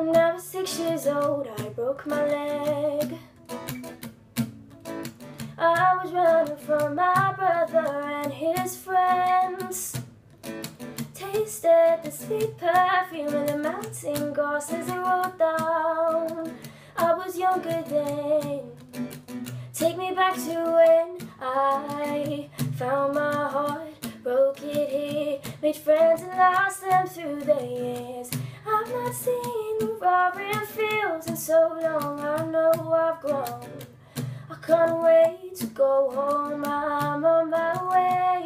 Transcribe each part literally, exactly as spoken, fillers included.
When I was six years old, I broke my leg. I was running from my brother and his friends. Tasted the sweet perfume and the mountain grass as it rolled down. I was younger then. Take me back to when I found my heart, broke it here, made friends and lost them through the years. I've not seen the roaring fields in so long, I know I've grown. I can't wait to go home, I'm on my way.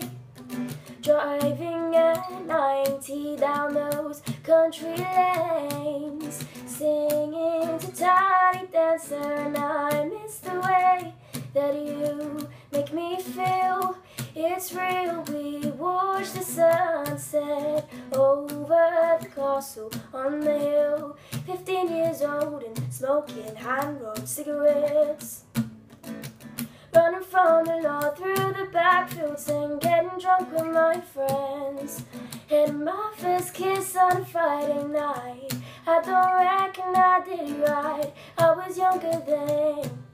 Driving at ninety down those country lanes, singing to Tiny Dancer, and I miss the way that you make me feel. It's real, we watch the sunset over the castle on the hill. Fifteen years old and smoking hand-rolled cigarettes, running from the law through the backfields and getting drunk with my friends. Had my first kiss on a Friday night. I don't reckon I did right. I was younger then.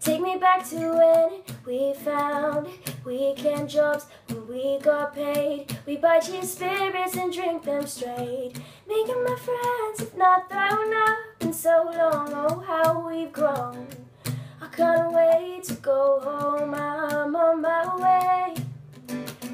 Take me back to when we found weekend jobs, when we got paid. We buy cheap spirits and drink them straight. Making my friends, if not thrown up in so long. Oh, how we've grown. I can't wait to go home, I'm on my way.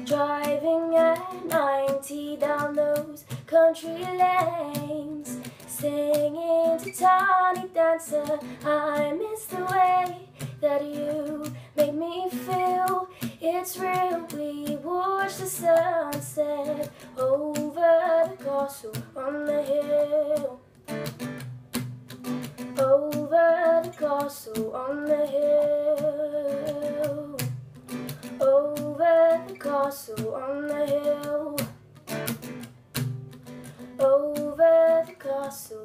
Driving at ninety down those country lanes, singing to Tiny Dancer, I miss the way that you make me feel. It's real, we watch the sunset over the castle on the hill. Over the castle on the hill. Over the castle on the hill. Over the castle.